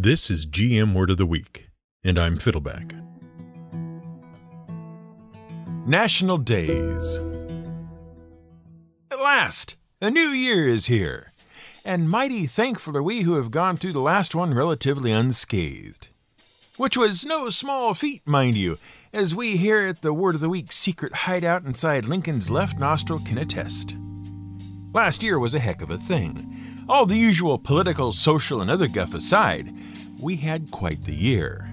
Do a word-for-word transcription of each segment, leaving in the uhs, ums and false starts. This is G M Word of the Week, and I'm Fiddleback. National Days. At last, a new year is here, and mighty thankful are we who have gone through the last one relatively unscathed. Which was no small feat, mind you, as we here at the Word of the Week's secret hideout inside Lincoln's left nostril can attest. Last year was a heck of a thing. All the usual political, social, and other guff aside, we had quite the year.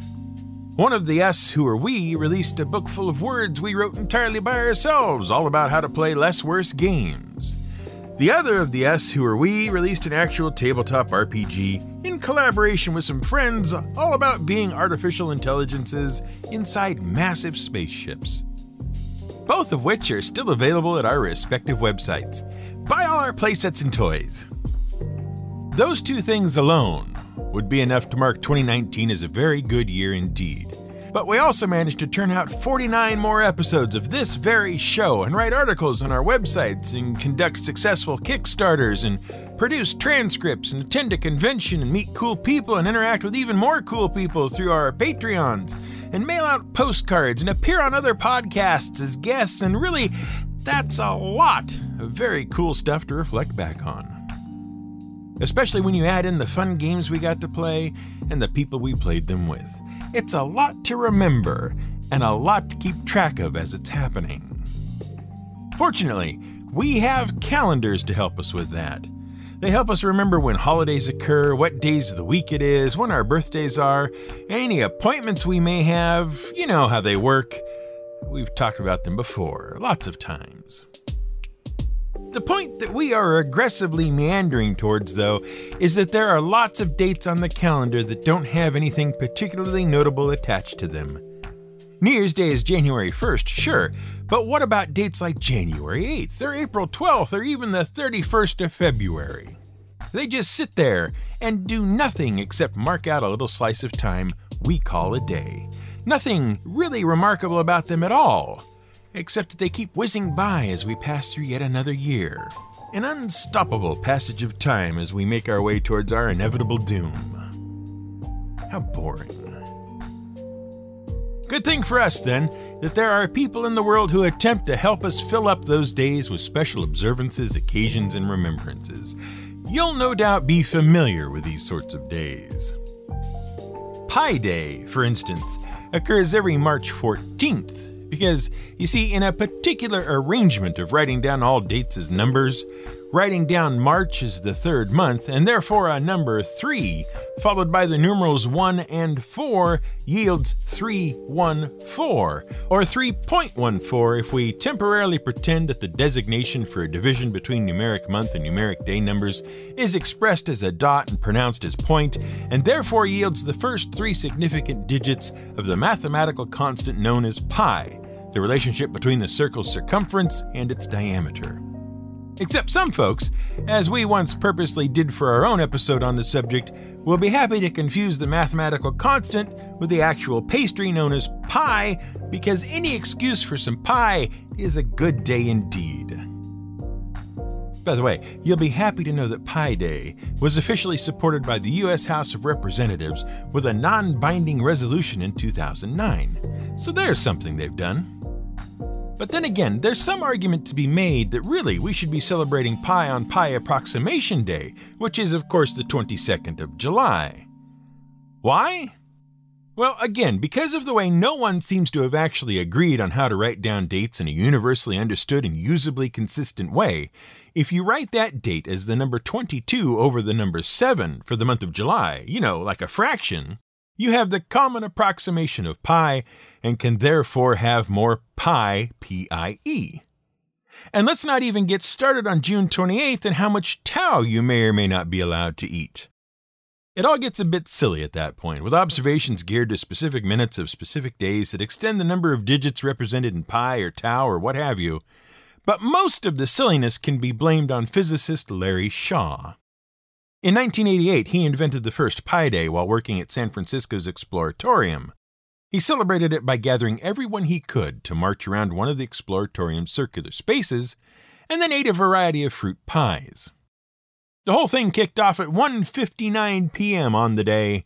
One of the us who are we released a book full of words we wrote entirely by ourselves, all about how to play less worse games. The other of the us who are we released an actual tabletop R P G in collaboration with some friends, all about being artificial intelligences inside massive spaceships. Both of which are still available at our respective websites. Buy all our playsets and toys. Those two things alone would be enough to mark twenty nineteen as a very good year indeed. But we also managed to turn out forty-nine more episodes of this very show and write articles on our websites and conduct successful Kickstarters and produce transcripts and attend a convention and meet cool people and interact with even more cool people through our Patreons and mail out postcards and appear on other podcasts as guests, and really, that's a lot of very cool stuff to reflect back on. Especially when you add in the fun games we got to play and the people we played them with. It's a lot to remember and a lot to keep track of as it's happening. Fortunately, we have calendars to help us with that. They help us remember when holidays occur, what days of the week it is, when our birthdays are, any appointments we may have. You know how they work. We've talked about them before, lots of times. The point that we are aggressively meandering towards, though, is that there are lots of dates on the calendar that don't have anything particularly notable attached to them. New Year's Day is January first, sure, but what about dates like January eighth, or April twelfth, or even the thirty-first of February? They just sit there and do nothing except mark out a little slice of time we call a day. Nothing really remarkable about them at all, except that they keep whizzing by as we pass through yet another year. An unstoppable passage of time as we make our way towards our inevitable doom. How boring. Good thing for us, then, that there are people in the world who attempt to help us fill up those days with special observances, occasions, and remembrances. You'll no doubt be familiar with these sorts of days. Pi Day, for instance, occurs every March fourteenth. Because, you see, in a particular arrangement of writing down all dates as numbers, writing down March as the third month, and therefore a number three, followed by the numerals one and four, yields three one four, or three point one four if we temporarily pretend that the designation for a division between numeric month and numeric day numbers is expressed as a dot and pronounced as point, and therefore yields the first three significant digits of the mathematical constant known as pi, the relationship between the circle's circumference and its diameter. Except some folks, as we once purposely did for our own episode on the subject, will be happy to confuse the mathematical constant with the actual pastry known as pie, because any excuse for some pie is a good day indeed. By the way, you'll be happy to know that Pi Day was officially supported by the U S House of Representatives with a non-binding resolution in two thousand nine. So there's something they've done. But then again, there's some argument to be made that really we should be celebrating Pi on Pi Approximation Day, which is of course the twenty-second of July. Why? Well, again, because of the way no one seems to have actually agreed on how to write down dates in a universally understood and usably consistent way, if you write that date as the number twenty-two over the number seven for the month of July, you know, like a fraction, you have the common approximation of pi and can therefore have more pi, P I E. And let's not even get started on June twenty-eighth and how much tau you may or may not be allowed to eat. It all gets a bit silly at that point, with observations geared to specific minutes of specific days that extend the number of digits represented in pi or tau or what have you. But most of the silliness can be blamed on physicist Larry Shaw. In nineteen eighty-eight, he invented the first Pi Day while working at San Francisco's Exploratorium. He celebrated it by gathering everyone he could to march around one of the Exploratorium's circular spaces, and then ate a variety of fruit pies. The whole thing kicked off at one fifty-nine p m on the day,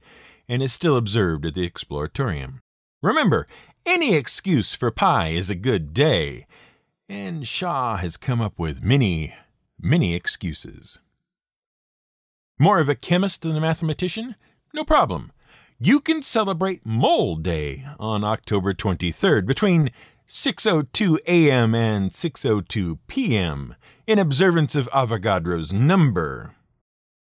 and is still observed at the Exploratorium. Remember, any excuse for pie is a good day, and Shaw has come up with many, many excuses. More of a chemist than a mathematician? No problem. You can celebrate Mole Day on October twenty-third between six oh two a m and six oh two p m in observance of Avogadro's number.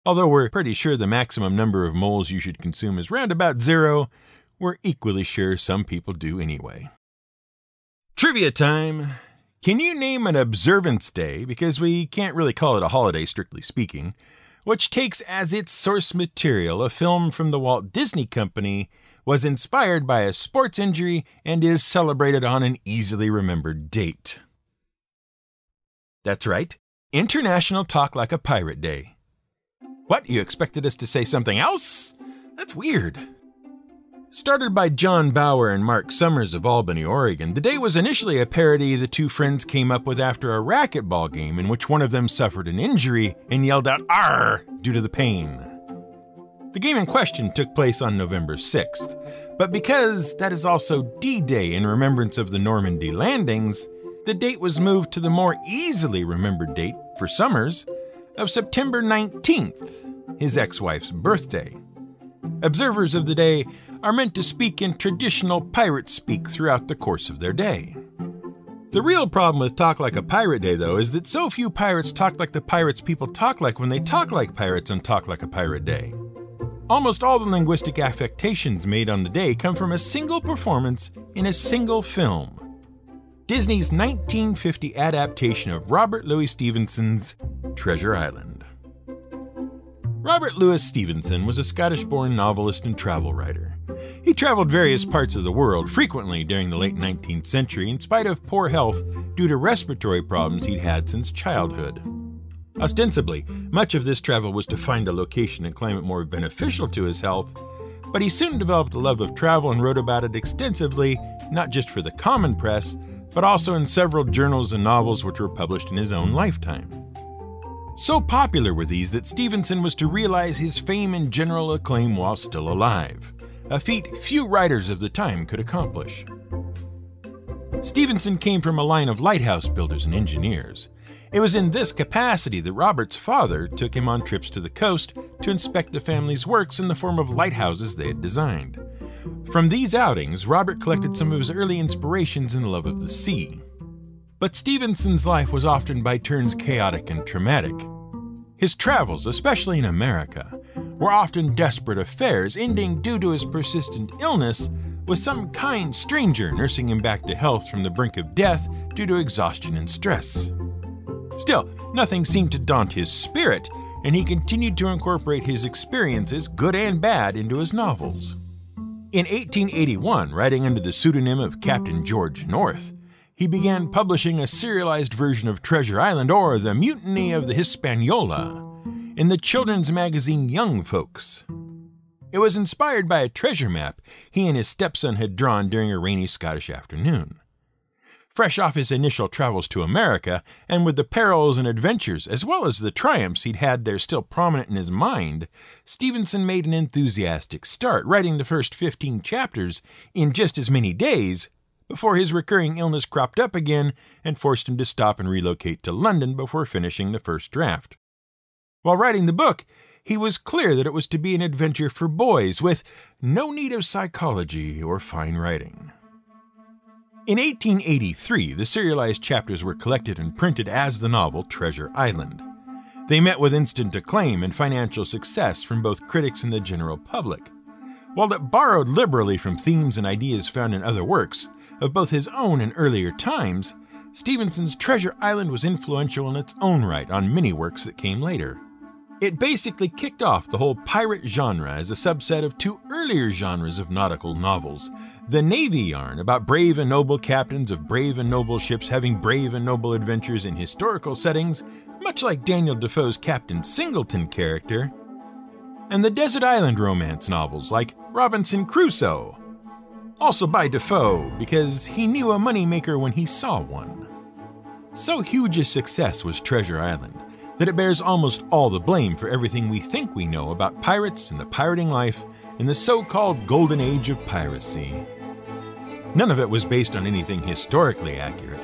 Although we're pretty sure the maximum number of moles you should consume is round about zero, we're equally sure some people do anyway. Trivia time! Can you name an observance day, because we can't really call it a holiday strictly speaking, which takes as its source material a film from the Walt Disney Company, was inspired by a sports injury, and is celebrated on an easily remembered date? That's right, International Talk Like a Pirate Day. What, you expected us to say something else? That's weird. Started by John Bauer and Mark Summers of Albany, Oregon, the day was initially a parody the two friends came up with after a racquetball game in which one of them suffered an injury and yelled out "Arr!" due to the pain. The game in question took place on November sixth, but because that is also D Day in remembrance of the Normandy landings, the date was moved to the more easily remembered date, for Summers, of September nineteenth, his ex-wife's birthday. Observers of the day are meant to speak in traditional pirate speak throughout the course of their day. The real problem with Talk Like a Pirate Day, though, is that so few pirates talk like the pirates people talk like when they talk like pirates on Talk Like a Pirate Day. Almost all the linguistic affectations made on the day come from a single performance in a single film. Disney's nineteen fifty adaptation of Robert Louis Stevenson's Treasure Island. Robert Louis Stevenson was a Scottish-born novelist and travel writer. He traveled various parts of the world frequently during the late nineteenth century in spite of poor health due to respiratory problems he'd had since childhood. Ostensibly, much of this travel was to find a location and climate more beneficial to his health, but he soon developed a love of travel and wrote about it extensively, not just for the common press, but also in several journals and novels which were published in his own lifetime. So popular were these that Stevenson was to realize his fame and general acclaim while still alive, a feat few writers of the time could accomplish. Stevenson came from a line of lighthouse builders and engineers. It was in this capacity that Robert's father took him on trips to the coast to inspect the family's works in the form of lighthouses they had designed. From these outings, Robert collected some of his early inspirations and love of the sea. But Stevenson's life was often by turns chaotic and traumatic. His travels, especially in America, were often desperate affairs, ending due to his persistent illness with some kind stranger nursing him back to health from the brink of death due to exhaustion and stress. Still, nothing seemed to daunt his spirit, and he continued to incorporate his experiences, good and bad, into his novels. In eighteen eighty-one, writing under the pseudonym of Captain George North, he began publishing a serialized version of Treasure Island, or The Mutiny of the Hispaniola, in the children's magazine Young Folks. It was inspired by a treasure map he and his stepson had drawn during a rainy Scottish afternoon. Fresh off his initial travels to America, and with the perils and adventures, as well as the triumphs he'd had there still prominent in his mind, Stevenson made an enthusiastic start, writing the first fifteen chapters in just as many days, before his recurring illness cropped up again and forced him to stop and relocate to London before finishing the first draft. While writing the book, he was clear that it was to be an adventure for boys, with no need of psychology or fine writing. In eighteen eighty-three, the serialized chapters were collected and printed as the novel Treasure Island. They met with instant acclaim and financial success from both critics and the general public. While it borrowed liberally from themes and ideas found in other works of both his own and earlier times, Stevenson's Treasure Island was influential in its own right on many works that came later. It basically kicked off the whole pirate genre as a subset of two earlier genres of nautical novels, the Navy yarn about brave and noble captains of brave and noble ships having brave and noble adventures in historical settings, much like Daniel Defoe's Captain Singleton character, and the desert island romance novels like Robinson Crusoe, also by Defoe because he knew a moneymaker when he saw one. So huge a success was Treasure Island that it bears almost all the blame for everything we think we know about pirates and the pirating life in the so-called golden age of piracy. None of it was based on anything historically accurate.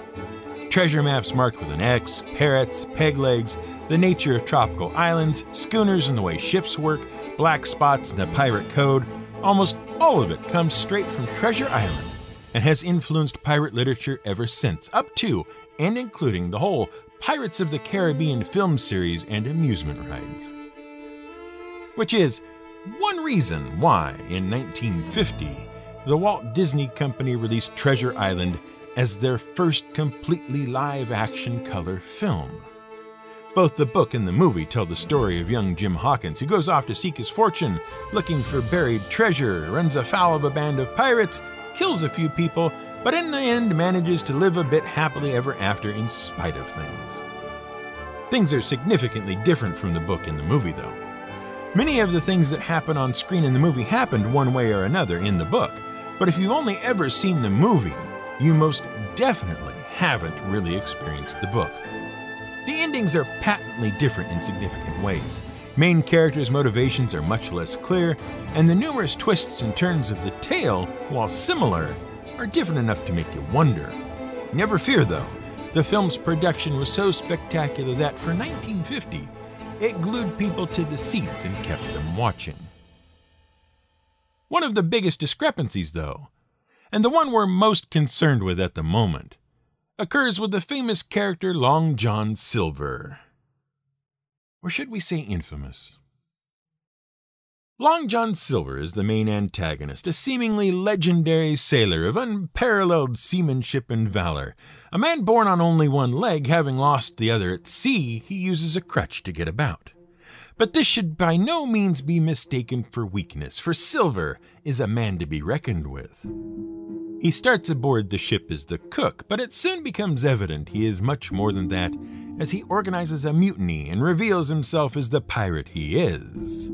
Treasure maps marked with an X, parrots, peg legs, the nature of tropical islands, schooners and the way ships work, black spots and the pirate code, almost all of it comes straight from Treasure Island and has influenced pirate literature ever since, up to and including the whole Pirates of the Caribbean film series and amusement rides. Which is one reason why, in nineteen fifty, the Walt Disney Company released Treasure Island as their first completely live-action color film. Both the book and the movie tell the story of young Jim Hawkins, who goes off to seek his fortune, looking for buried treasure, runs afoul of a band of pirates, kills a few people, but in the end manages to live a bit happily ever after in spite of things. Things are significantly different from the book and the movie, though. Many of the things that happen on screen in the movie happened one way or another in the book, but if you've only ever seen the movie, you most definitely haven't really experienced the book. The endings are patently different in significant ways. Main characters' motivations are much less clear, and the numerous twists and turns of the tale, while similar, are different enough to make you wonder. Never fear, though, the film's production was so spectacular that, for nineteen fifty, it glued people to the seats and kept them watching. One of the biggest discrepancies, though, and the one we're most concerned with at the moment, occurs with the famous character Long John Silver. Or should we say infamous? Long John Silver is the main antagonist, a seemingly legendary sailor of unparalleled seamanship and valor. A man born on only one leg, having lost the other at sea, he uses a crutch to get about. But this should by no means be mistaken for weakness, for Silver is a man to be reckoned with. He starts aboard the ship as the cook, but it soon becomes evident he is much more than that, as he organizes a mutiny and reveals himself as the pirate he is.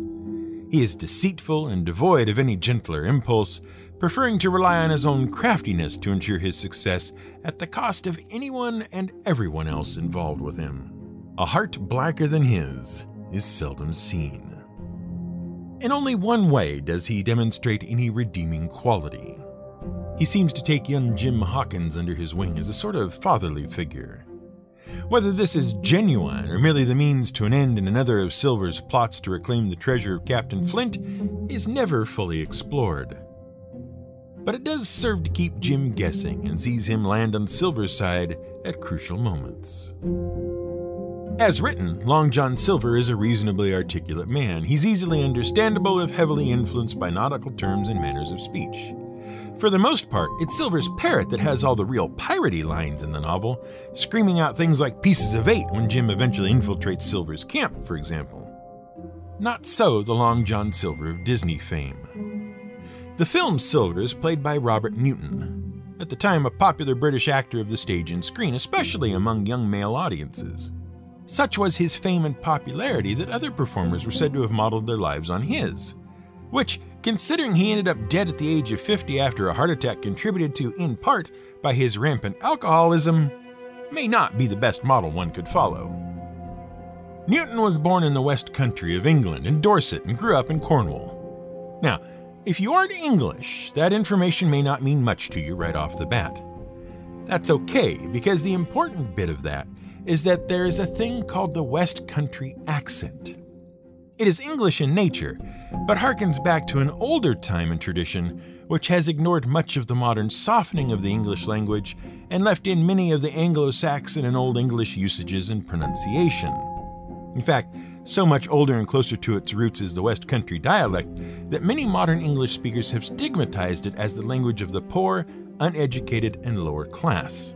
He is deceitful and devoid of any gentler impulse, preferring to rely on his own craftiness to ensure his success at the cost of anyone and everyone else involved with him. A heart blacker than his is seldom seen. In only one way does he demonstrate any redeeming quality. He seems to take young Jim Hawkins under his wing as a sort of fatherly figure. Whether this is genuine or merely the means to an end in another of Silver's plots to reclaim the treasure of Captain Flint is never fully explored. But it does serve to keep Jim guessing and sees him land on Silver's side at crucial moments. As written, Long John Silver is a reasonably articulate man. He's easily understandable if heavily influenced by nautical terms and manners of speech. For the most part, it's Silver's parrot that has all the real piratey lines in the novel, screaming out things like pieces of eight when Jim eventually infiltrates Silver's camp, for example. Not so the Long John Silver of Disney fame. The film's Silver is played by Robert Newton, at the time a popular British actor of the stage and screen, especially among young male audiences. Such was his fame and popularity that other performers were said to have modeled their lives on his, which, considering he ended up dead at the age of fifty after a heart attack contributed to, in part, by his rampant alcoholism, may not be the best model one could follow. Newton was born in the West Country of England, in Dorset, and grew up in Cornwall. Now, if you aren't English, that information may not mean much to you right off the bat. That's okay, because the important bit of that is that there is a thing called the West Country accent. It is English in nature, but harkens back to an older time and tradition which has ignored much of the modern softening of the English language and left in many of the Anglo-Saxon and Old English usages and pronunciation. In fact, so much older and closer to its roots is the West Country dialect that many modern English speakers have stigmatized it as the language of the poor, uneducated, and lower class,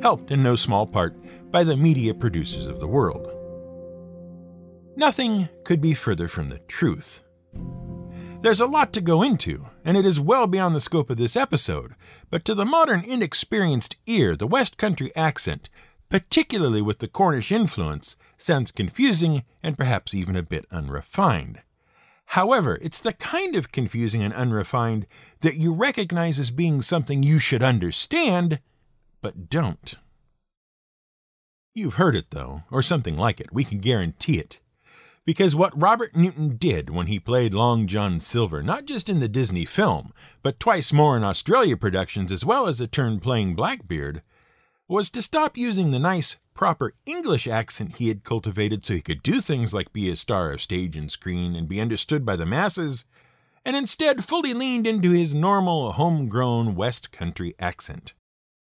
helped in no small part by the media producers of the world. Nothing could be further from the truth. There's a lot to go into, and it is well beyond the scope of this episode, but to the modern inexperienced ear, the West Country accent, particularly with the Cornish influence, sounds confusing and perhaps even a bit unrefined. However, it's the kind of confusing and unrefined that you recognize as being something you should understand, but don't. You've heard it, though, or something like it, we can guarantee it. because what Robert Newton did when he played Long John Silver, not just in the Disney film, but twice more in Australia productions as well as a turn playing Blackbeard, was to stop using the nice, proper English accent he had cultivated so he could do things like be a star of stage and screen and be understood by the masses, and instead fully leaned into his normal, homegrown West Country accent.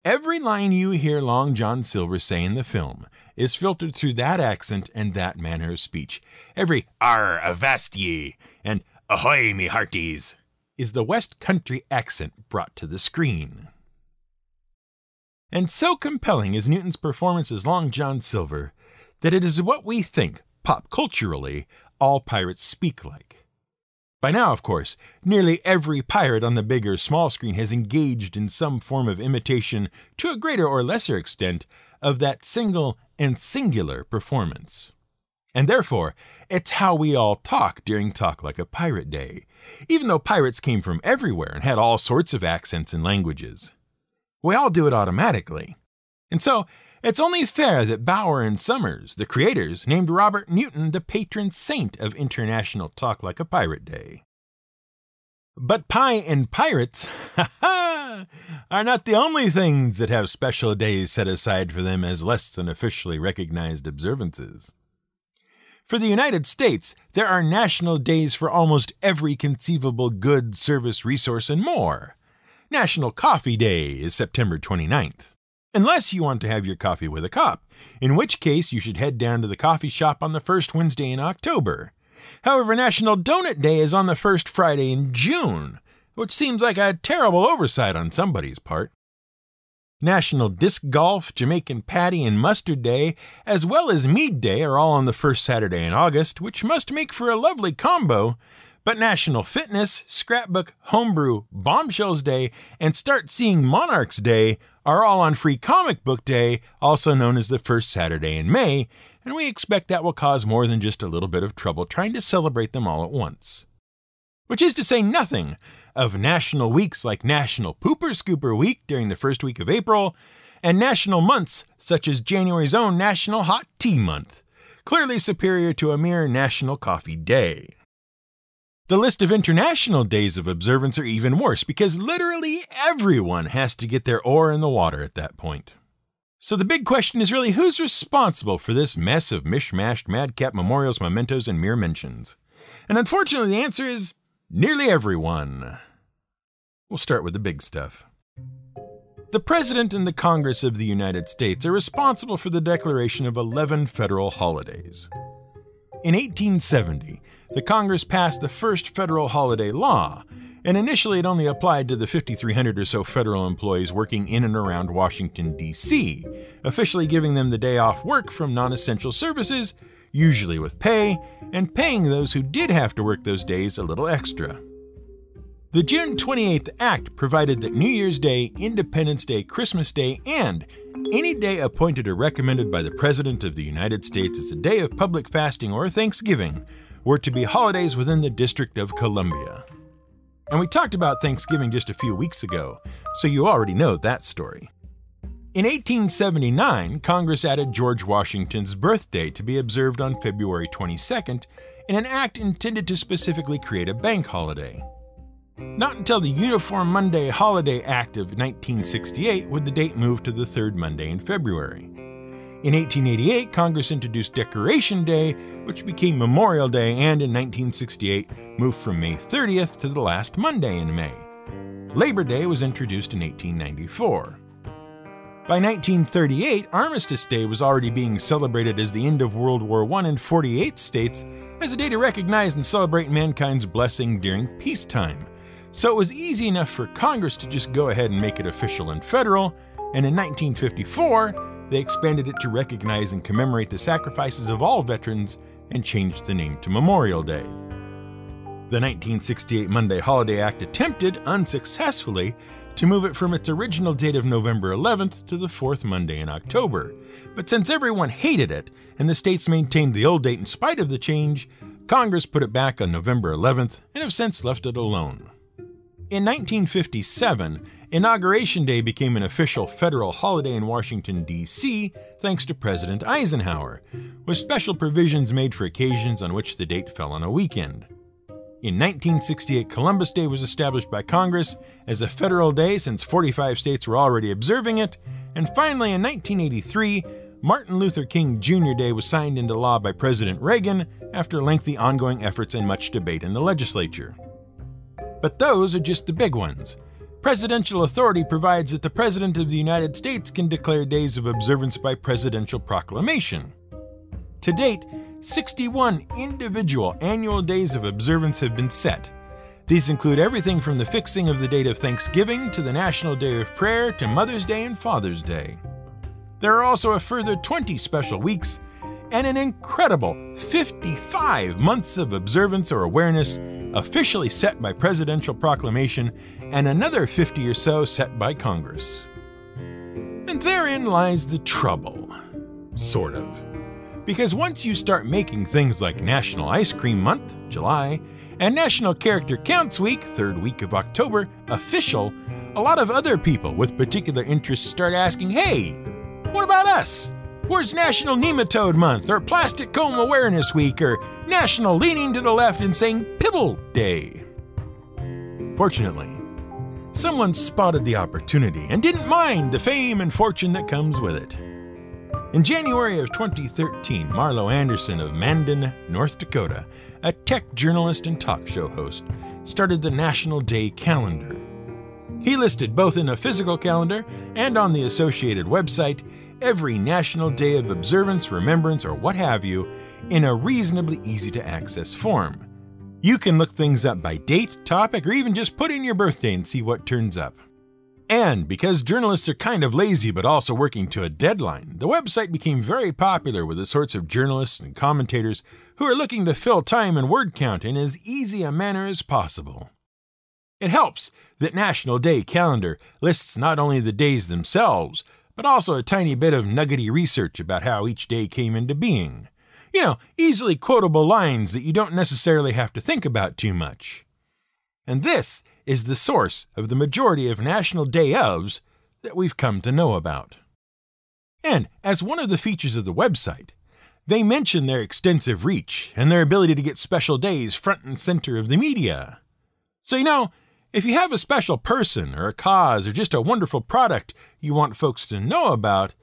Every line you hear Long John Silver say in the film is filtered through that accent and that manner of speech. Every "Arr, avast ye!" and "Ahoy, me hearties!" is the West Country accent brought to the screen. And so compelling is Newton's performance as Long John Silver that it is what we think, pop culturally, all pirates speak like. By now, of course, nearly every pirate on the big or small screen has engaged in some form of imitation, to a greater or lesser extent, of that single and singular performance. And therefore, it's how we all talk during Talk Like a Pirate Day, even though pirates came from everywhere and had all sorts of accents and languages. We all do it automatically. And so, it's only fair that Bauer and Summers, the creators, named Robert Newton the patron saint of International Talk Like a Pirate Day. But pie and pirates, ha ha, are not the only things that have special days set aside for them as less than officially recognized observances. For the United States, there are national days for almost every conceivable good, service, resource, and more. National Coffee Day is September twenty-ninth. Unless you want to have your coffee with a cop, in which case you should head down to the coffee shop on the first Wednesday in October. However, National Donut Day is on the first Friday in June, which seems like a terrible oversight on somebody's part. National Disc Golf, Jamaican Patty, and Mustard Day, as well as Mead Day, are all on the first Saturday in August, which must make for a lovely combo. But National Fitness, Scrapbook, Homebrew, Bombshells Day, and Start Seeing Monarchs Day are all on Free Comic Book Day, also known as the first Saturday in May, and we expect that will cause more than just a little bit of trouble trying to celebrate them all at once. Which is to say nothing of national weeks like National Pooper Scooper Week during the first week of April, and national months such as January's own National Hot Tea Month, clearly superior to a mere National Coffee Day. The list of international days of observance are even worse because literally everyone has to get their oar in the water at that point. So the big question is really who's responsible for this mess of mishmashed madcap memorials, mementos, and mere mentions? And unfortunately the answer is nearly everyone. We'll start with the big stuff. The President and the Congress of the United States are responsible for the declaration of eleven federal holidays. In eighteen seventy, the Congress passed the first federal holiday law, and initially it only applied to the fifty-three hundred or so federal employees working in and around Washington, D C, officially giving them the day off work from non-essential services, usually with pay, and paying those who did have to work those days a little extra. The June twenty-eighth Act provided that New Year's Day, Independence Day, Christmas Day, and any day appointed or recommended by the President of the United States as a day of public fasting or Thanksgiving were to be holidays within the District of Columbia. And we talked about Thanksgiving just a few weeks ago, so you already know that story. In eighteen seventy-nine, Congress added George Washington's birthday to be observed on February twenty-second in an act intended to specifically create a bank holiday. Not until the Uniform Monday Holiday Act of nineteen sixty-eight would the date move to the third Monday in February. In eighteen eighty-eight, Congress introduced Decoration Day, which became Memorial Day, and in nineteen sixty-eight moved from May thirtieth to the last Monday in May. Labor Day was introduced in eighteen ninety-four. By nineteen thirty-eight, Armistice Day was already being celebrated as the end of World War One in forty-eight states as a day to recognize and celebrate mankind's blessing during peacetime. So it was easy enough for Congress to just go ahead and make it official and federal, and in nineteen fifty-four, they expanded it to recognize and commemorate the sacrifices of all veterans and changed the name to Memorial Day. The nineteen sixty-eight Monday Holiday Act attempted, unsuccessfully, to move it from its original date of November eleventh to the fourth Monday in October. But since everyone hated it, and the states maintained the old date in spite of the change, Congress put it back on November eleventh and have since left it alone. In nineteen fifty-seven, Inauguration Day became an official federal holiday in Washington, D C, thanks to President Eisenhower, with special provisions made for occasions on which the date fell on a weekend. In nineteen sixty-eight, Columbus Day was established by Congress as a federal day since forty-five states were already observing it, and finally in nineteen eighty-three, Martin Luther King Junior Day was signed into law by President Reagan after lengthy ongoing efforts and much debate in the legislature. But those are just the big ones. Presidential authority provides that the President of the United States can declare days of observance by presidential proclamation. To date, sixty-one individual annual days of observance have been set. These include everything from the fixing of the date of Thanksgiving to the National Day of Prayer to Mother's Day and Father's Day. There are also a further twenty special weeks and an incredible fifty-five months of observance or awareness officially set by presidential proclamation, and another fifty or so set by Congress. And therein lies the trouble, sort of. Because once you start making things like National Ice Cream Month, July, and National Character Counts Week, third week of October, official, a lot of other people with particular interests start asking, hey, what about us? Where's National Nematode Month, or Plastic Comb Awareness Week, or National Leaning to the Left and Saying Pibble Day? Fortunately, someone spotted the opportunity and didn't mind the fame and fortune that comes with it. In January of twenty thirteen, Marlo Anderson of Mandan, North Dakota, a tech journalist and talk show host, started the National Day Calendar. He listed both in a physical calendar and on the associated website every national day of observance, remembrance, or what have you, in a reasonably easy-to-access form. You can look things up by date, topic, or even just put in your birthday and see what turns up. And because journalists are kind of lazy but also working to a deadline, the website became very popular with the sorts of journalists and commentators who are looking to fill time and word count in as easy a manner as possible. It helps that National Day Calendar lists not only the days themselves, but also a tiny bit of nuggety research about how each day came into being. You know, easily quotable lines that you don't necessarily have to think about too much. And this is the source of the majority of National Day Ofs that we've come to know about. And as one of the features of the website, they mention their extensive reach and their ability to get special days front and center of the media. So you know, if you have a special person or a cause or just a wonderful product you want folks to know about,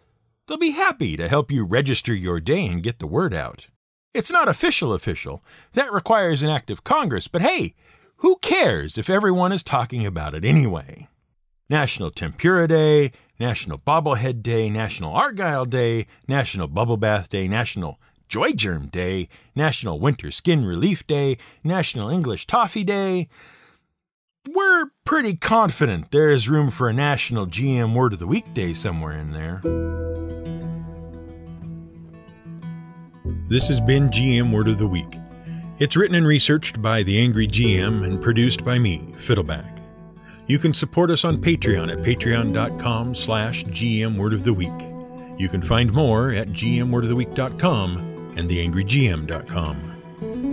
they'll be happy to help you register your day and get the word out. It's not official official. That requires an act of Congress, but hey, who cares if everyone is talking about it anyway? National Tempura Day, National Bobblehead Day, National Argyle Day, National Bubble Bath Day, National Joy Germ Day, National Winter Skin Relief Day, National English Toffee Day. We're pretty confident there is room for a National G M Word of the Week Day somewhere in there. This has been G M Word of the Week. It's written and researched by The Angry G M and produced by me, Fiddleback. You can support us on Patreon at patreon.com slash gmwordoftheweek. You can find more at gmwordoftheweek dot com and the angry g m dot com.